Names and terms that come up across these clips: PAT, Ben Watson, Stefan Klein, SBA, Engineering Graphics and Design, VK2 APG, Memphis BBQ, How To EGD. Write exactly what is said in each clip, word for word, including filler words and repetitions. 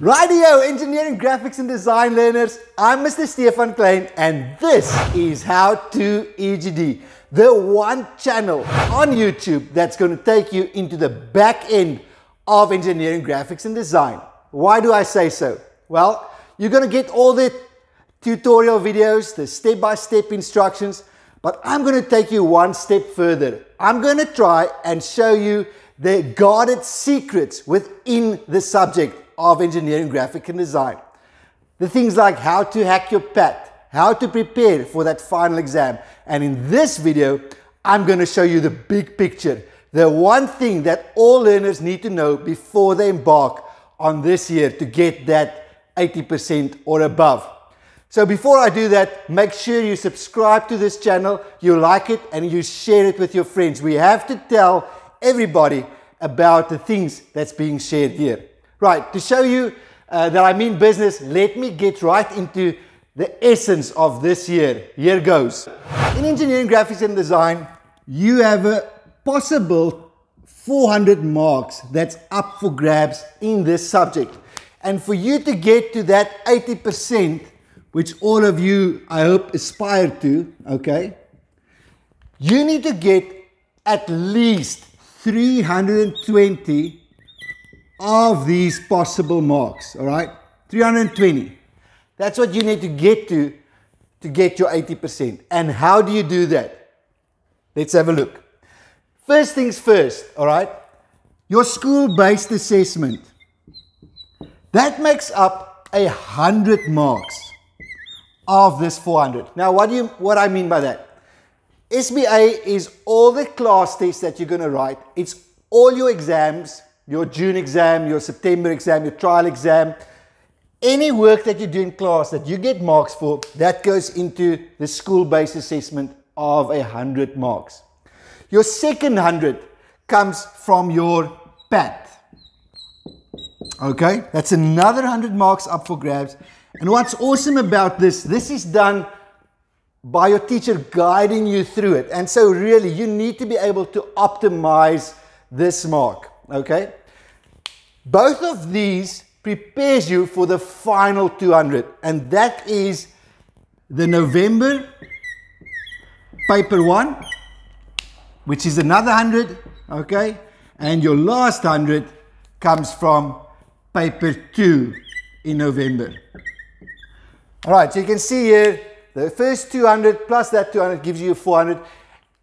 Rightio, Engineering Graphics and Design learners, I'm Mister Stefan Klein and this is How To E G D, the one channel on YouTube that's going to take you into the back end of Engineering Graphics and Design. Why do I say so? Well, you're going to get all the tutorial videos, the step-by-step instructions, but I'm going to take you one step further. I'm going to try and show you the guarded secrets within the subject of engineering, graphic and design. The things like how to hack your P A T, how to prepare for that final exam. And in this video, I'm going to show you the big picture, the one thing that all learners need to know before they embark on this year to get that eighty percent or above. So before I do that, make sure you subscribe to this channel, you like it, and you share it with your friends. We have to tell everybody about the things that's being shared here. Right, to show you uh, that I mean business, let me get right into the essence of this year. Here goes. In engineering, graphics and design, you have a possible four hundred marks that's up for grabs in this subject. And for you to get to that eighty percent, which all of you, I hope, aspire to, okay? You need to get at least three hundred twenty of these possible marks, all right? three hundred twenty. That's what you need to get to, to get your eighty percent. And how do you do that? Let's have a look. First things first, all right? Your school-based assessment. That makes up one hundred marks of this four hundred. Now, what do you what I mean by that? S B A is all the class tests that you're going to write. It's all your exams, your June exam, your September exam, your trial exam, any work that you do in class that you get marks for, that goes into the school-based assessment of one hundred marks. Your second one hundred comes from your P A T. Okay, that's another one hundred marks up for grabs. And what's awesome about this, this is done by your teacher guiding you through it. And so really, you need to be able to optimize this mark, okay? Both of these prepares you for the final two hundred, and that is the November paper one, which is another one hundred, okay? And your last one hundred comes from paper two in November. All right, so you can see here, the first two hundred plus that two hundred gives you four hundred.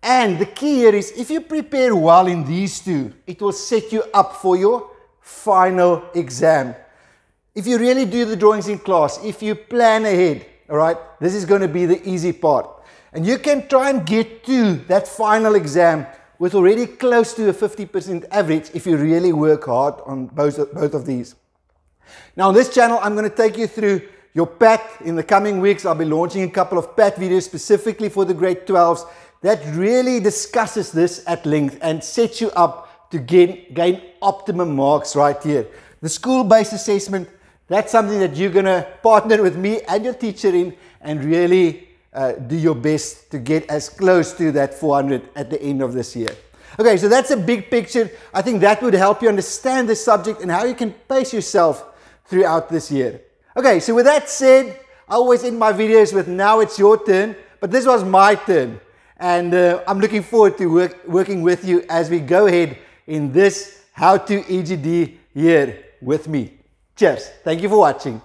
And the key here is, if you prepare well in these two, it will set you up for your final exam. If you really do the drawings in class, if you plan ahead, all right, this is going to be the easy part. And you can try and get to that final exam with already close to a fifty percent average if you really work hard on both of, both of these. Now, on this channel, I'm going to take you through your P A T in the coming weeks. I'll be launching a couple of P A T videos specifically for the grade twelves that really discusses this at length and sets you up to gain, gain optimum marks right here. The school-based assessment, that's something that you're going to partner with me and your teacher in and really uh, do your best to get as close to that four hundred at the end of this year. Okay, so that's a big picture. I think that would help you understand the subject and how you can pace yourself throughout this year. Okay, so with that said, I always end my videos with now it's your turn, but this was my turn. And uh, I'm looking forward to work, working with you as we go ahead in this How To E G D year with me. Cheers. Thank you for watching.